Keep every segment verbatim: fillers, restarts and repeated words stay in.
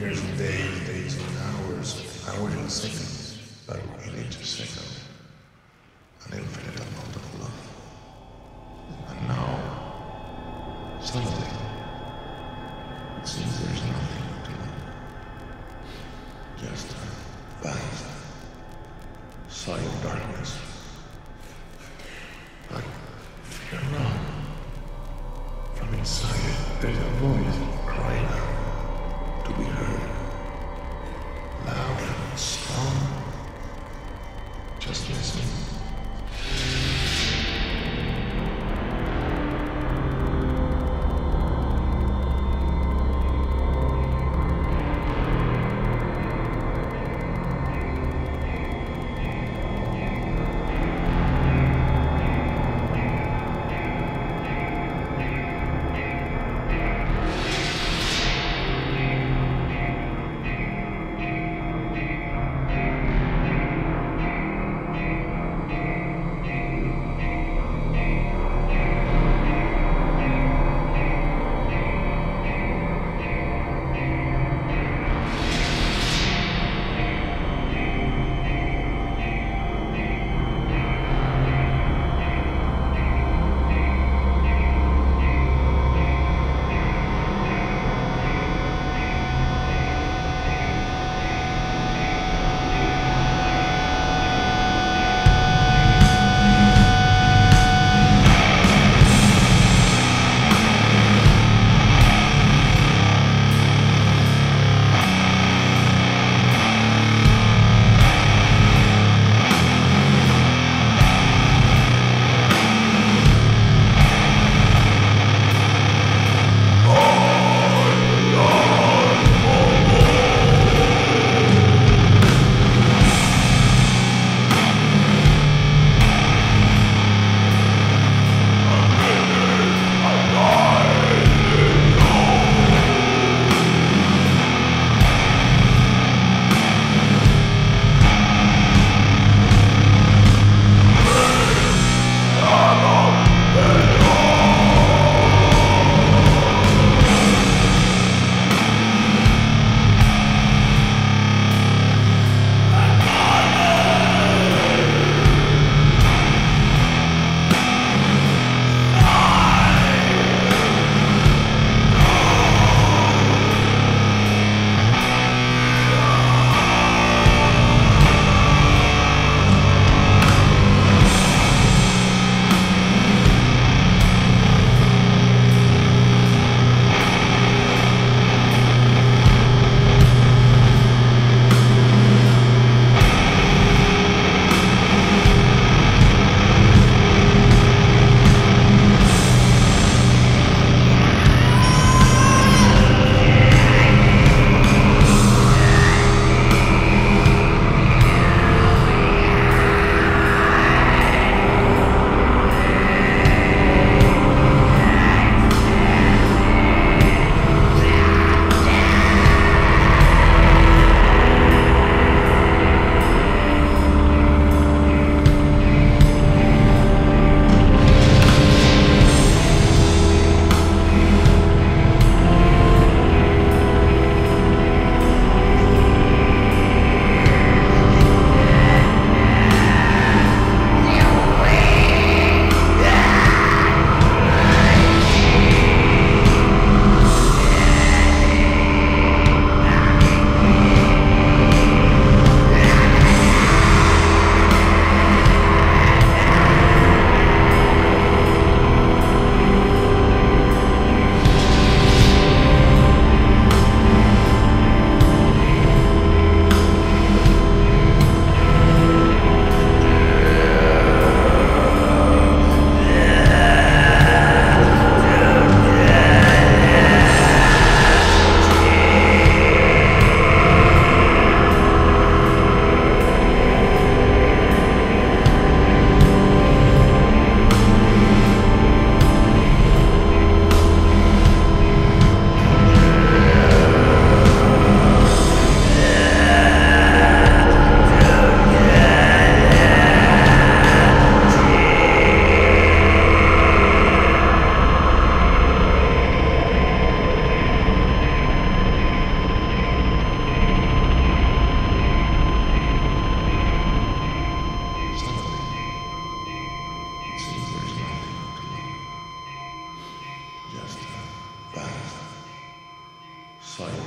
Years and days, days and hours, hours and seconds, but in each second, an infinite amount of love. And now, suddenly, it seems there's nothing to love. Just a vast, silent darkness. But you're wrong. From inside it, there's a voice crying out. To be heard, loud and strong. Just listen.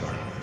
darkness.